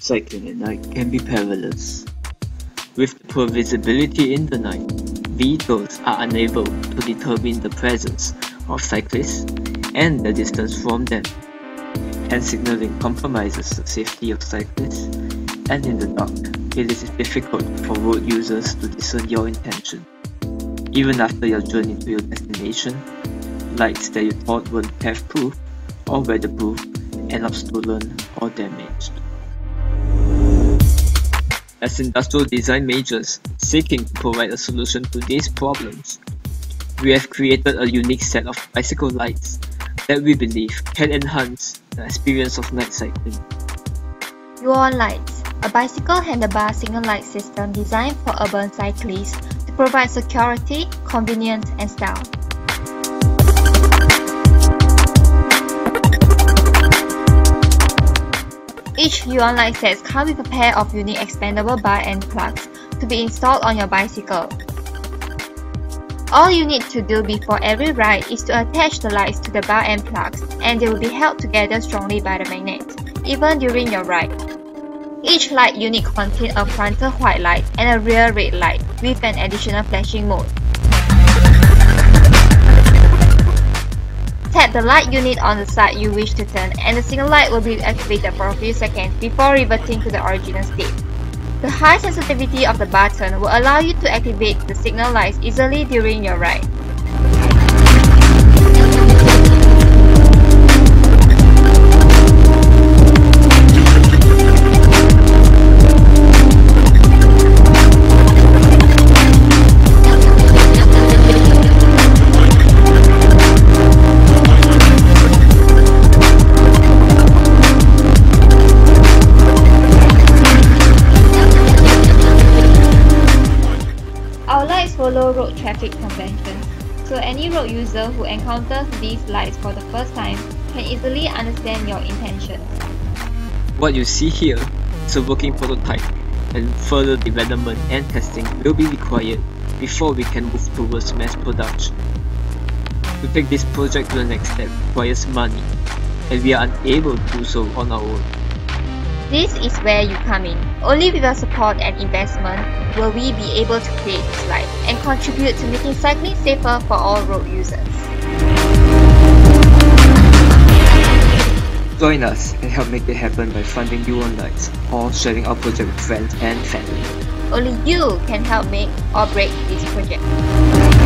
Cycling at night can be perilous. With poor visibility in the night, vehicles are unable to determine the presence of cyclists and the distance from them, and signaling compromises the safety of cyclists, and in the dark, it is difficult for road users to discern your intention. Even after your journey to your destination, lights that you thought would have proof or weatherproof end up stolen or damaged. As industrial design majors seeking to provide a solution to these problems, we have created a unique set of bicycle lights that we believe can enhance the experience of night cycling. Uon Lights, a bicycle handlebar signal light system designed for urban cyclists to provide security, convenience, and style. Each Uon Light set comes with a pair of unique expandable bar end plugs to be installed on your bicycle. All you need to do before every ride is to attach the lights to the bar end plugs, and they will be held together strongly by the magnet, even during your ride. Each light unit contains a frontal white light and a rear red light with an additional flashing mode. Tap the light unit on the side you wish to turn, and the signal light will be activated for a few seconds before reverting to the original state. The high sensitivity of the button will allow you to activate the signal lights easily during your ride. Follow road traffic conventions, so any road user who encounters these lights for the first time can easily understand your intentions. What you see here is a working prototype, and further development and testing will be required before we can move towards mass production. To take this project to the next step requires money, and we are unable to do so on our own. This is where you come in. Only with your support and investment will we be able to create this light and contribute to making cycling safer for all road users. Join us and help make it happen by funding Uon Lights or sharing our project with friends and family. Only you can help make or break this project.